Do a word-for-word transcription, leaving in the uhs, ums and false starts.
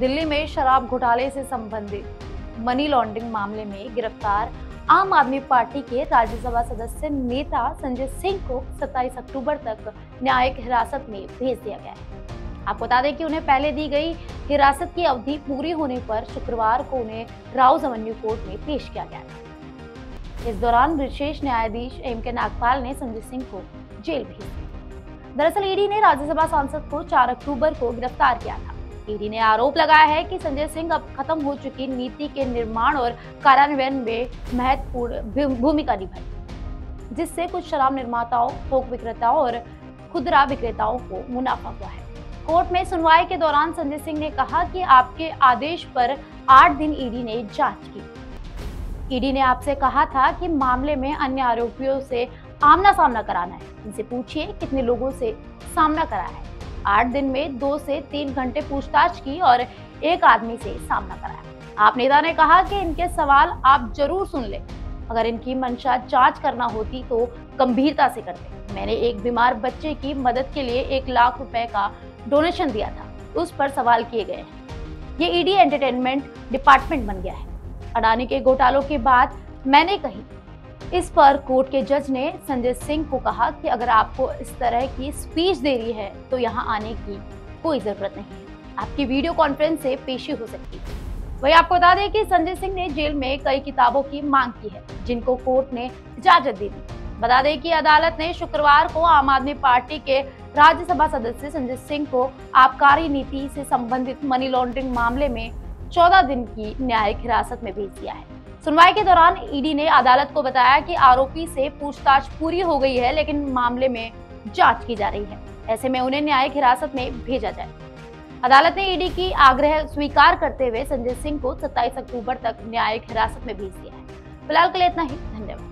दिल्ली में शराब घोटाले से संबंधित मनी लॉन्ड्रिंग मामले में गिरफ्तार आम आदमी पार्टी के राज्यसभा सदस्य नेता संजय सिंह को सत्ताईस अक्टूबर तक न्यायिक हिरासत में भेज दिया गया है। आपको बता दें कि उन्हें पहले दी गई हिरासत की अवधि पूरी होने पर शुक्रवार को उन्हें राउल एवेन्यू कोर्ट में पेश किया गया। इस दौरान विशेष न्यायाधीश एम के नागपाल ने संजय सिंह को जेल भेज दिया। दरअसल ईडी ने राज्यसभा सांसद को चार अक्टूबर को गिरफ्तार किया था। ईडी ने आरोप लगाया है कि संजय सिंह अब खत्म हो चुकी नीति के निर्माण और कार्यान्वयन में महत्वपूर्ण भूमिका निभाई, जिससे कुछ शराब निर्माताओं, थोक विक्रेताओं और खुदरा विक्रेताओं को मुनाफा हुआ है। कोर्ट में सुनवाई के दौरान संजय सिंह ने कहा कि आपके आदेश पर आठ दिन ईडी ने जांच की। ईडी ने आपसे कहा था कि मामले में अन्य आरोपियों से आमना सामना कराना है, इनसे पूछिए कितने लोगों से सामना कराया है। आठ दिन में दो से तीन घंटे पूछताछ की और एक आदमी से सामना कराया। आप नेता ने कहा कि इनके सवाल आप जरूर सुन ले, अगर इनकी मंशा जांच करना होती तो गंभीरता से करते। मैंने एक बीमार बच्चे की मदद के लिए एक लाख रुपए का डोनेशन दिया था, उस पर सवाल किए गए हैं। ये ईडी एंटरटेनमेंट डिपार्टमेंट बन गया है। अडानी के घोटालों के बाद मैंने कही, इस पर कोर्ट के जज ने संजय सिंह को कहा कि अगर आपको इस तरह की स्पीच दे रही है तो यहाँ आने की कोई जरूरत नहीं है, आपकी वीडियो कॉन्फ्रेंस से पेशी हो सकती है। वही आपको बता दें कि संजय सिंह ने जेल में कई किताबों की मांग की है, जिनको कोर्ट ने इजाजत दे दी। बता दें कि अदालत ने शुक्रवार को आम आदमी पार्टी के राज्यसभा सदस्य संजय सिंह को आबकारी नीति से संबंधित मनी लॉन्ड्रिंग मामले में चौदह दिन की न्यायिक हिरासत में भेज दिया है। सुनवाई के दौरान ईडी ने अदालत को बताया कि आरोपी से पूछताछ पूरी हो गई है, लेकिन मामले में जांच की जा रही है, ऐसे में उन्हें न्यायिक हिरासत में भेजा जाए। अदालत ने ईडी की आग्रह स्वीकार करते हुए संजय सिंह को सत्ताईस अक्टूबर तक न्यायिक हिरासत में भेज दिया है। फिलहाल के लिए इतना ही, धन्यवाद।